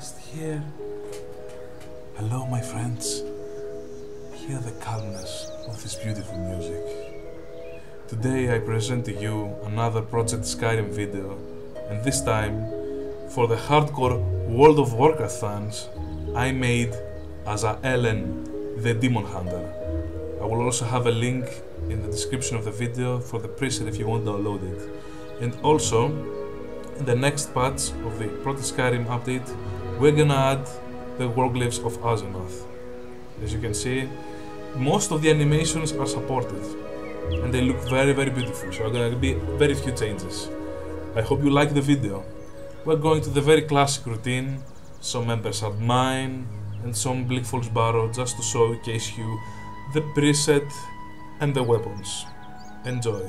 just here. Hello, my friends. Hear the calmness of this beautiful music. Today I present to you another Project Skyrim video, and this time, for the hardcore World of Warcraft fans, I made Azaelen, the Demon Hunter. I will also have a link in the description of the video for the preset if you want to download it. And also, in the next patch of the Project Skyrim update, we're gonna add the Warglaives of Azzinoth. As you can see, most of the animations are supported, and they look very, very beautiful, so there are gonna be very few changes. I hope you like the video. We're going to the very classic routine, some members are mine, and some Blickful's Barrow, just to showcase you the preset and the weapons. Enjoy.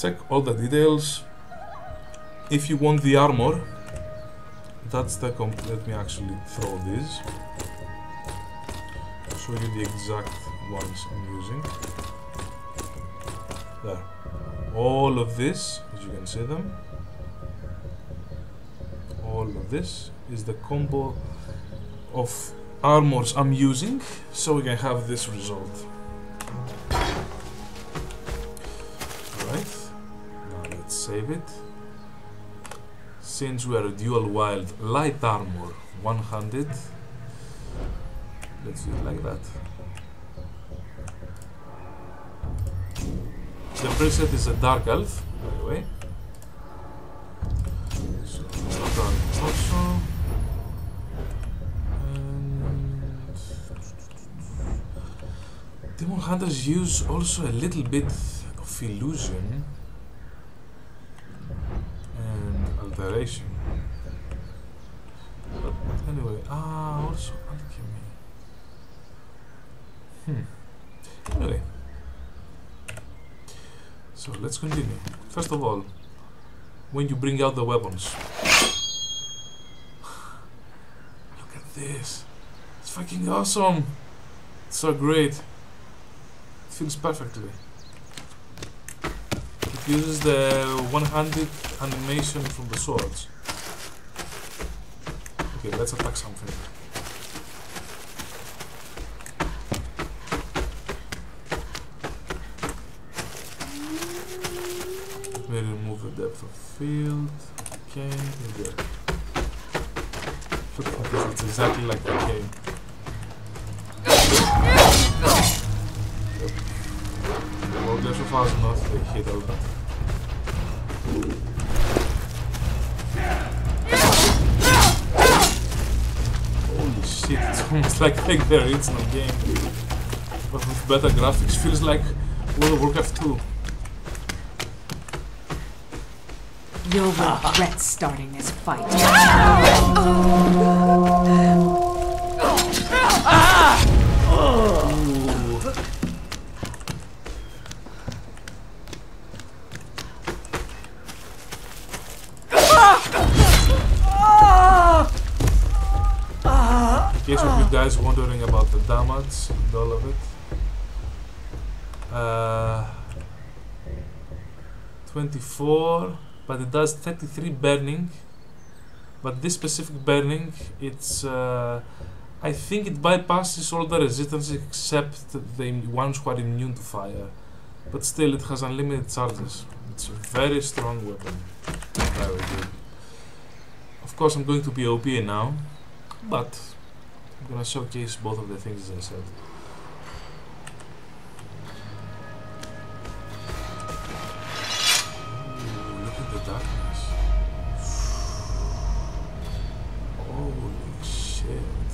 Check all the details. If you want the armor, that's the complete. Let me actually throw this. I'll show you the exact ones I'm using. There. All of this, as you can see them. All of this is the combo of armors I'm using, so we can have this result. Alright, now let's save it. Since we are a dual wild light armor 100, let's do it like that. The preset is a Dark Elf, by the way. So that one also. Demon Hunters use also a little bit of illusion and alteration. But anyway, also alchemy. Anyway, so let's continue. First of all, when you bring out the weapons, look at this. It's fucking awesome. It's so great. Feels perfectly. It uses the one-handed animation from the swords. Okay, let's attack something. Let me remove the depth of field. Okay, there. Okay, it's exactly like the game. There's a thousand knots, they hit all that. Holy shit, it's almost like the original game. But with better graphics, feels like World of Warcraft 2. You'll regret starting this fight. In case of you guys wondering about the damage and all of it, 24, but it does 33 burning. But this specific burning, it's I think it bypasses all the resistance except the ones who are immune to fire. But still, it has unlimited charges. It's a very strong weapon. Very good. Of course, I'm going to be OP now, but I'm gonna showcase both of the things as I said. Ooh, look at the darkness. Holy shit.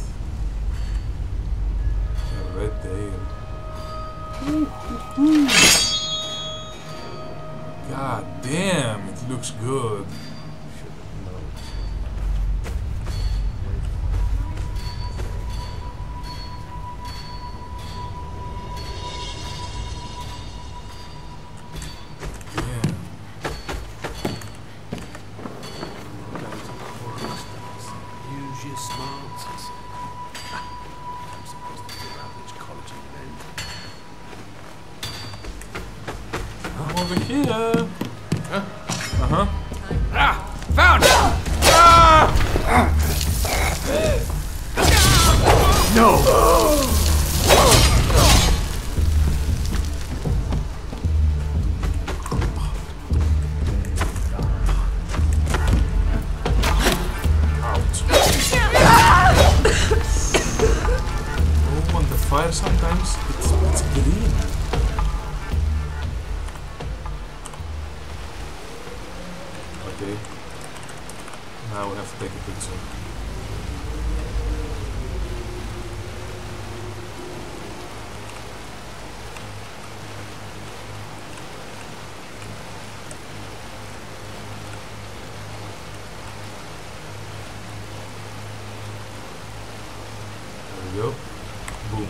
The red tail. God damn, it looks good. Found it! go! Oh, on the fire sometimes it's green. Now we have to take a picture. There we go. Boom.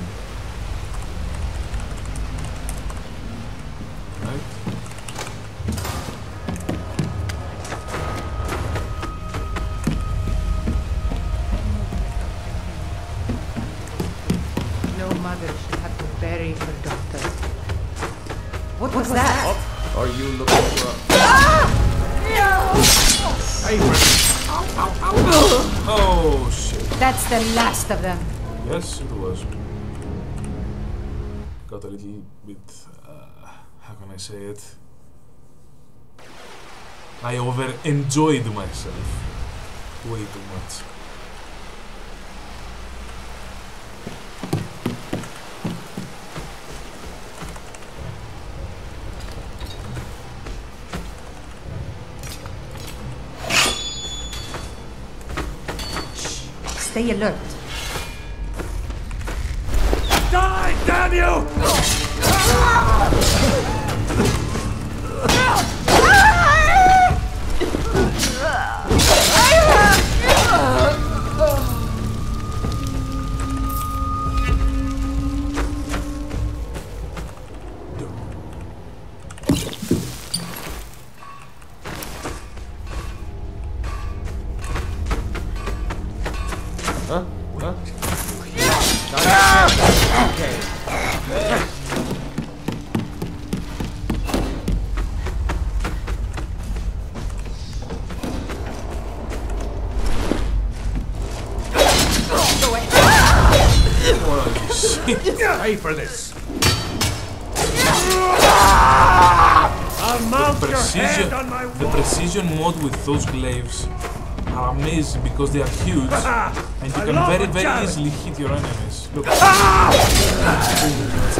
Right. That's the last of them. Yes, it was. Got a little bit, how can I say it? I over-enjoyed myself. Way too much. Stay alert. Die, damn you! Pay for this. I'll mount your head on my wall. The precision mode with those glaives are amazing because they are huge and you can very, very easily hit your enemies. Look. That's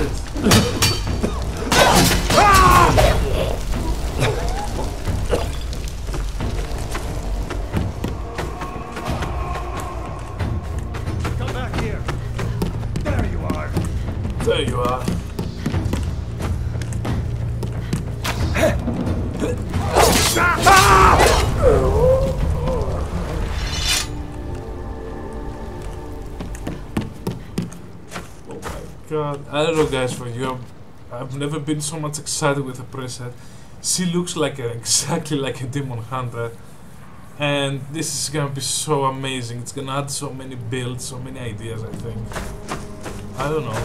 it. Come back here. There you are. There you are. Oh my god. I don't know guys, for you, I've never been so much excited with a preset. She looks like exactly like a Demon Hunter. And this is gonna be so amazing. It's gonna add so many builds, so many ideas, I think. I don't know.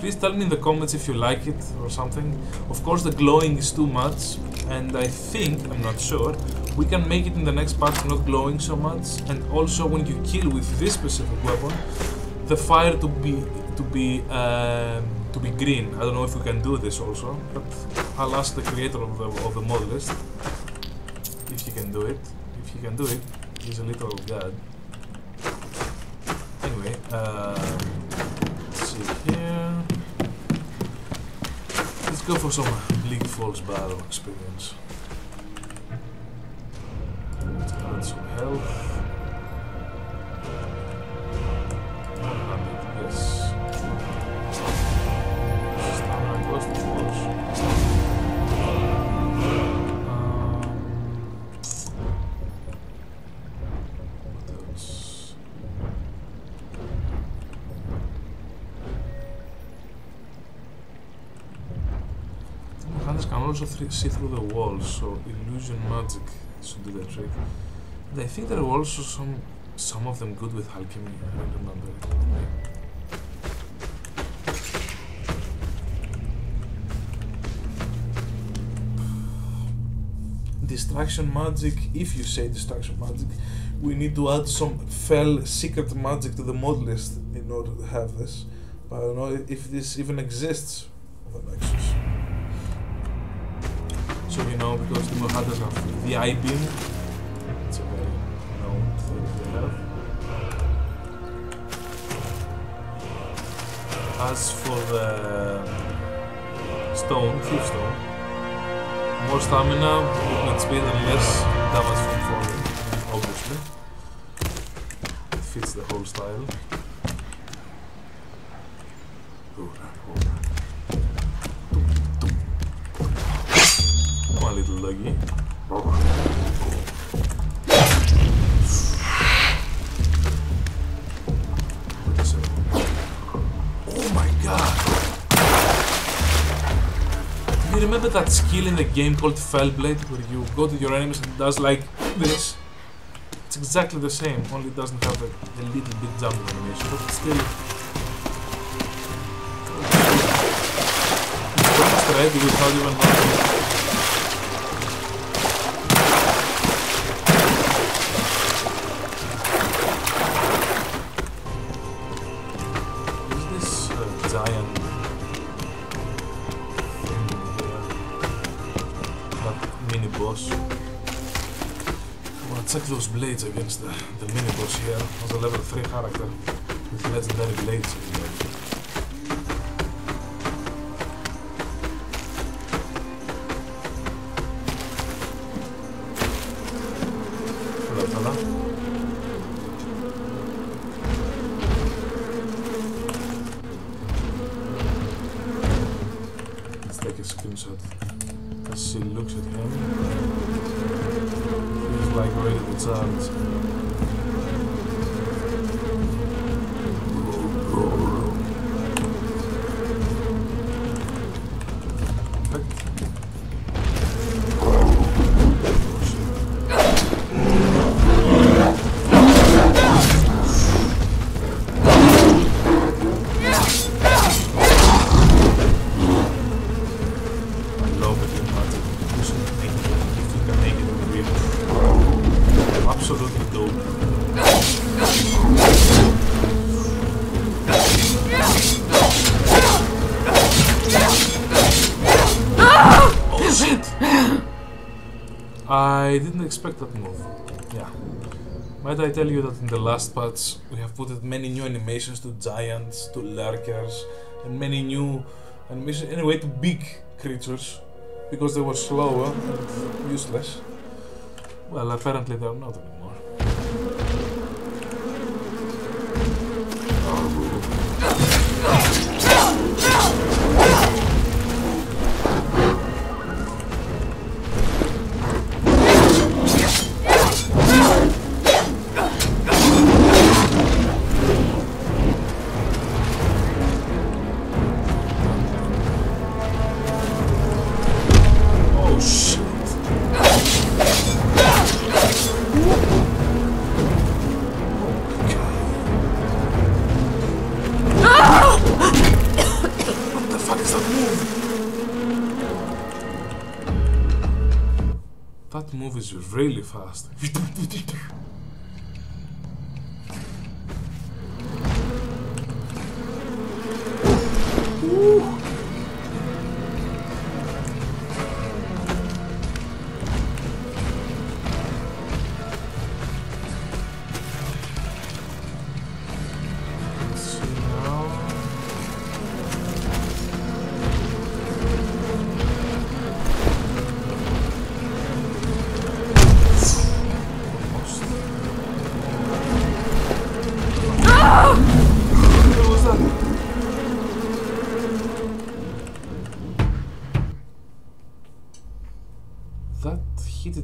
Please tell me in the comments if you like it or something. Of course the glowing is too much and I think, I'm not sure, we can make it in the next part not glowing so much, and also when you kill with this specific weapon the fire to be green. I don't know if we can do this also, but I'll ask the creator of the mod list if he can do it. If he can do it, he's a little god. Anyway, let's see here. Let's go for some Blickful's Barrow experience. Let's add some health. Yes. Stamina cost, of course. What else? Murhadas can also see through the walls, so illusion magic should do the trick. And I think there were also some of them good with alchemy. I don't remember. destruction magic. If you say destruction magic, we need to add some fell secret magic to the mod list in order to have this. But I don't know if this even exists on the Nexus. So, you know, because the Murhadas have the I-beam, it's a very known thing to have. As for the stone, thief stone, more stamina, movement speed and less damage from falling, obviously. It fits the whole style. Come on, little doggy. Wait a second. Oh my god! Do you remember that skill in the game called Felblade where you go to your enemies and it does like this? It's exactly the same, only it doesn't have a little bit jump animation, but it's still. Right, because how do you even know? Is this a giant thing there? That mini boss. I'm gonna check those blades against the mini boss here. As a level 3 character with legendary blades again. I didn't expect that move. Yeah. Might I tell you that in the last patch we have put many new animations to giants, to lurkers, and many new animations anyway to big creatures because they were slower and useless. Well, apparently they are not anymore. Is really fast.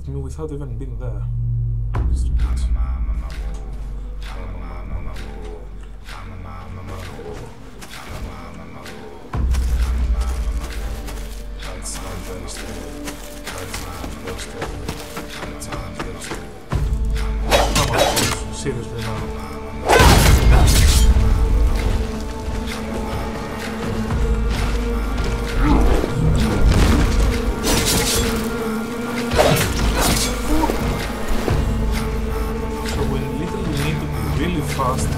Me without even being there. Seriously now. fast.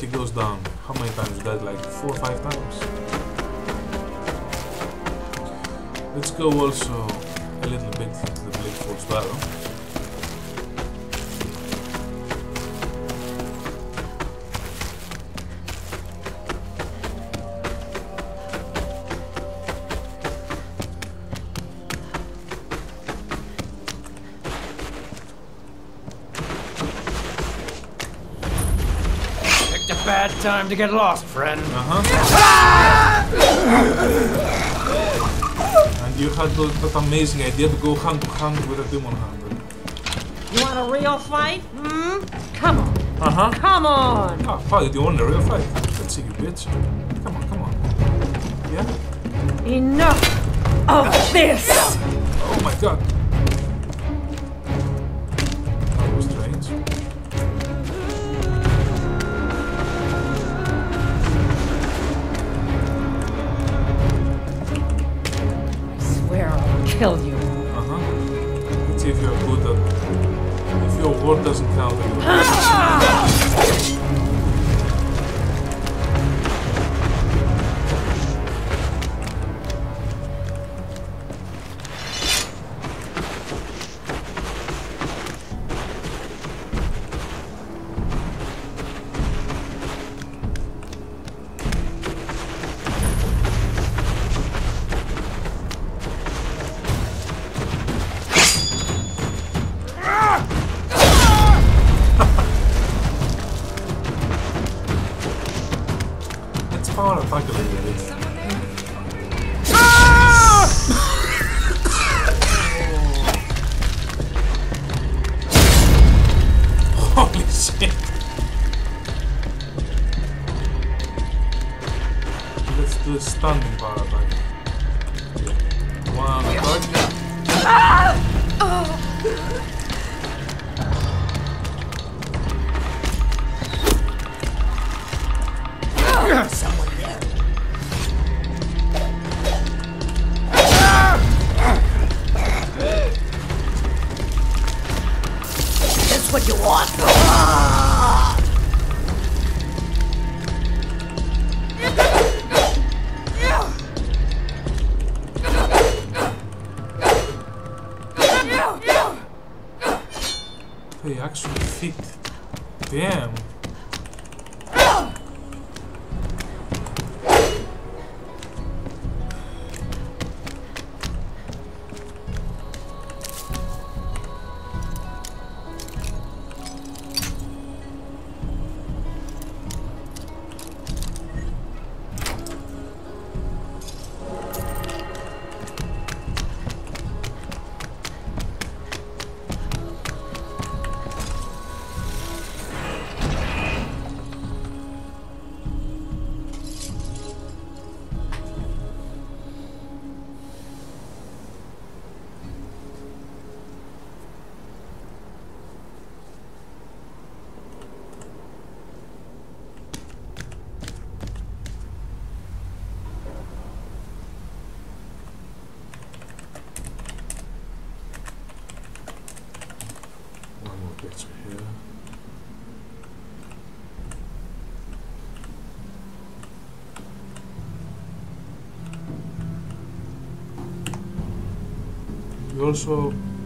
He goes down. How many times died? Like 4 or 5 times. Let's go also a little bit to the Blickful's Barrow. Bad time to get lost, friend. And you had that amazing idea to go hand to hand with a demon hunter. You want a real fight? Hmm? Come on. Come on. Ah, fuck it. You want a real fight? Let's see, you bitch. Come on, come on. Yeah? Enough of this! Oh my god. Kill you. Let's see if you're good at. If your word doesn't count anymore. You're also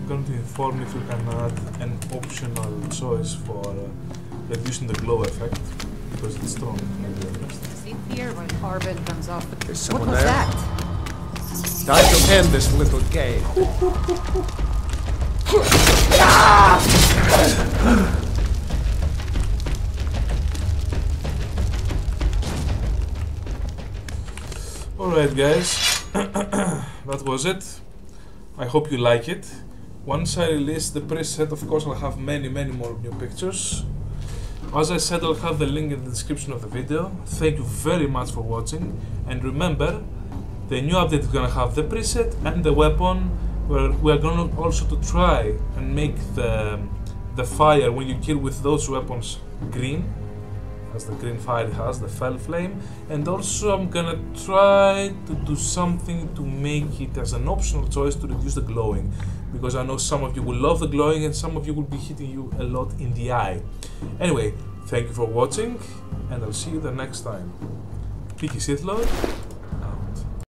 going to inform if you can add an optional choice for reducing the glow effect, because it's strong. See here when Carbon comes off the person. What was that? Time to end this little game. Alright guys, that was it. I hope you like it. Once I release the preset, of course, I'll have many more new pictures. As I said, I'll have the link in the description of the video. Thank you very much for watching, and remember, the new update is gonna have the preset and the weapon, where we are gonna also to try and make the fire when you kill with those weapons green, as the green fire has, the fell flame, and also I'm gonna try to do something to make it as an optional choice to reduce the glowing, because I know some of you will love the glowing and some of you will be hitting you a lot in the eye. Anyway, thank you for watching, and I'll see you the next time. Piki Sith Lord.